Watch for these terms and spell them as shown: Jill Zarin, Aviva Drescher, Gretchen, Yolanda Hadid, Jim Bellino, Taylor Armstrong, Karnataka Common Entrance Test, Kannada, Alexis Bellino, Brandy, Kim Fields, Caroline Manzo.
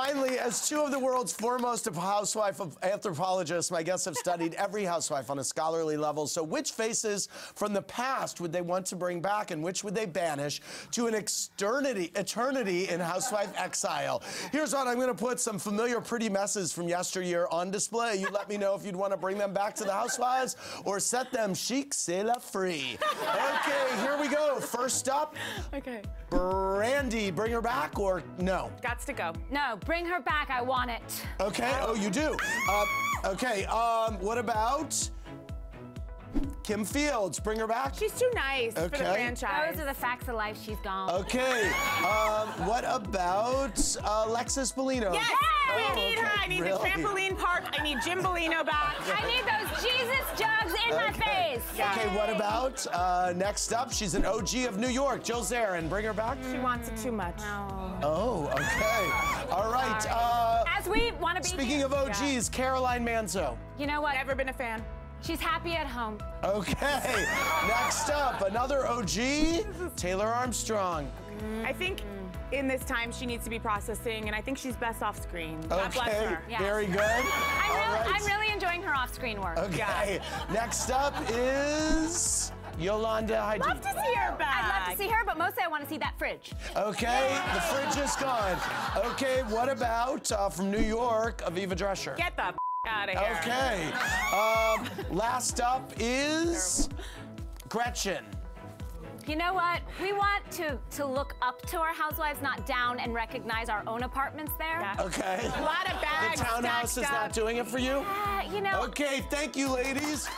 Finally, as two of the world's foremost housewife anthropologists, my guests have studied every housewife on a scholarly level. So which faces from the past would they want to bring back and which would they banish to an eternity in housewife exile? Here's what I'm going to put: some familiar pretty messes from yesteryear on display. You let me know if you'd want to bring them back to the housewives or set them chic, c'est la free. Okay, here we go. First up, okay, Brandy. Bring her back or no? Gots to go. No, bring her back. I want it. Okay. Oh, you do. Okay. What about Kim Fields? Bring her back. She's too nice for the franchise. Those are the facts of life. She's gone. Okay. What about Alexis Bellino? Yes! We need her. I need the trampoline park. I need Jim Bellino back. I need those Jesus jugs in my face. Yay. Okay, what about next up? She's an OG of New York. Jill Zarin. Bring her back. She wants it too much. No. Oh, okay. All right. As we want to be. Speaking of OGs, Caroline Manzo. You know what? Never been a fan. She's happy at home. Okay. Next up, another OG, Taylor Armstrong. I think in this time she needs to be processing, and I think she's best off screen. God bless her. Yes. Very good. I'm really enjoying her off-screen work. Okay. Yeah. Next up is Yolanda Hadid. I'd love to see her back. I'd love to see her, but mostly I want to see that fridge. Okay, the fridge is gone. Okay, what about from New York, Aviva Drescher? Get the out of here. Okay. Last up is Gretchen. You know what? We want to look up to our housewives, not down, and recognize our own apartments there. Yeah. Okay. A lot of bags. The townhouse is not doing it for you? Yeah, you know. Okay, thank you, ladies.